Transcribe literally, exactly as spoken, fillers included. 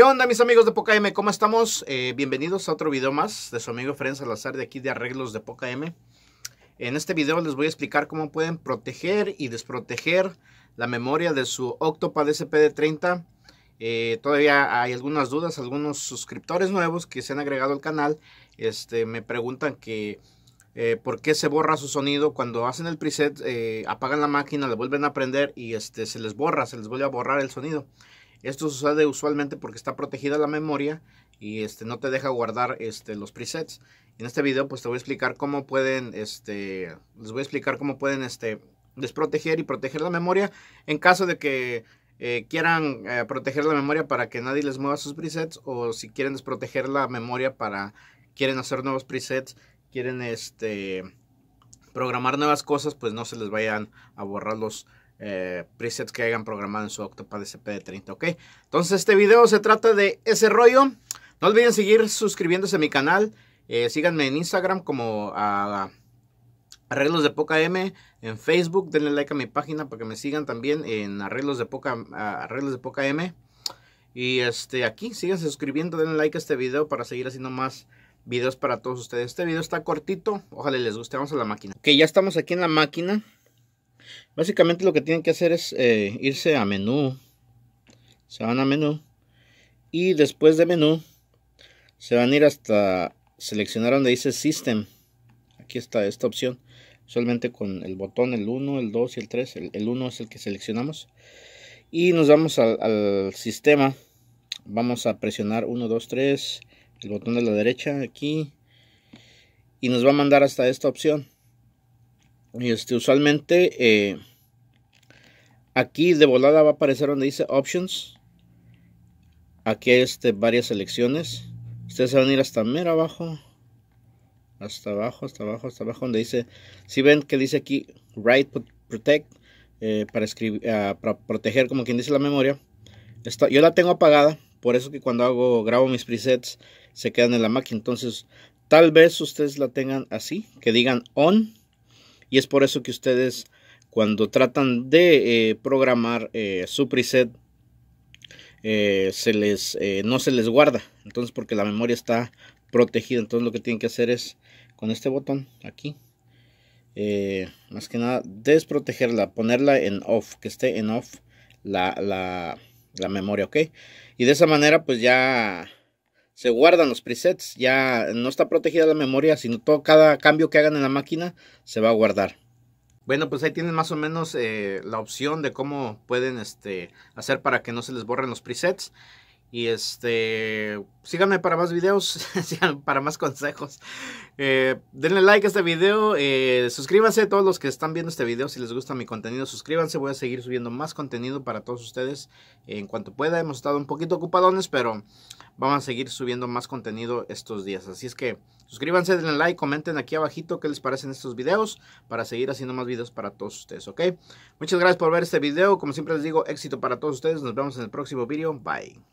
¿Qué onda, mis amigos de Poca M? ¿Cómo estamos? Eh, bienvenidos a otro video más de su amigo Ferenc Alazar de aquí de Arreglos de Poca M. En este video les voy a explicar cómo pueden proteger y desproteger la memoria de su Octapad S P D treinta. Eh, todavía hay algunas dudas, algunos suscriptores nuevos que se han agregado al canal este, me preguntan que eh, por qué se borra su sonido cuando hacen el preset, eh, apagan la máquina, la vuelven a prender y este, se les borra, se les vuelve a borrar el sonido. Esto sucede usualmente porque está protegida la memoria y este, no te deja guardar este, los presets. En este video pues te voy a explicar cómo pueden, este, les voy a explicar cómo pueden este, desproteger y proteger la memoria en caso de que eh, quieran eh, proteger la memoria para que nadie les mueva sus presets, o si quieren desproteger la memoria para, quieren hacer nuevos presets, quieren este, programar nuevas cosas, pues no se les vayan a borrar los Eh, presets que hayan programado en su Octapad S P D treinta, ¿ok? Entonces este video se trata de ese rollo. No olviden seguir suscribiéndose a mi canal. Eh, síganme en Instagram como a, a Arreglos de Poca M. En Facebook denle like a mi página para que me sigan también en Arreglos de Poca, a, Arreglos de Poca M. Y este, aquí síganse suscribiendo, denle like a este video para seguir haciendo más videos para todos ustedes. Este video está cortito, ojalá les guste. Vamos a la máquina. Ok, ya estamos aquí en la máquina. Básicamente lo que tienen que hacer es eh, irse a menú. Se van a menú. Y después de menú se van a ir hasta seleccionar donde dice System. Aquí está esta opción. Solamente con el botón, el uno, el dos y el tres. El, el uno es el que seleccionamos. Y nos vamos al, al sistema. Vamos a presionar uno, dos, tres. El botón de la derecha aquí. Y nos va a mandar hasta esta opción. Este, usualmente eh, aquí de volada va a aparecer donde dice Options. Aquí hay este, varias selecciones. Ustedes van a ir hasta mero abajo. Hasta abajo, hasta abajo, hasta abajo. Donde dice, si ven que dice aquí Write Protect, eh, para, escribir, eh, para proteger, como quien dice, la memoria. Esta, yo la tengo apagada. Por eso que cuando hago grabo mis presets se quedan en la máquina. Entonces tal vez ustedes la tengan así, que digan On. Y es por eso que ustedes, cuando tratan de eh, programar eh, su preset, eh, se les, eh, no se les guarda. Entonces, porque la memoria está protegida. Entonces, lo que tienen que hacer es, con este botón aquí, eh, más que nada, desprotegerla. Ponerla en off, que esté en off la, la, la memoria, ¿ok? Y de esa manera, pues ya se guardan los presets, ya no está protegida la memoria, sino todo, cada cambio que hagan en la máquina se va a guardar. Bueno, pues ahí tienen más o menos eh, la opción de cómo pueden este, hacer para que no se les borren los presets. Y este, síganme para más videos, síganme para más consejos. Eh, denle like a este video, eh, suscríbanse todos los que están viendo este video. Si les gusta mi contenido, suscríbanse. Voy a seguir subiendo más contenido para todos ustedes eh, en cuanto pueda. Hemos estado un poquito ocupadones, pero vamos a seguir subiendo más contenido estos días. Así es que suscríbanse, denle like, comenten aquí abajito qué les parecen estos videos para seguir haciendo más videos para todos ustedes, ¿ok? Muchas gracias por ver este video. Como siempre les digo, éxito para todos ustedes. Nos vemos en el próximo video. Bye.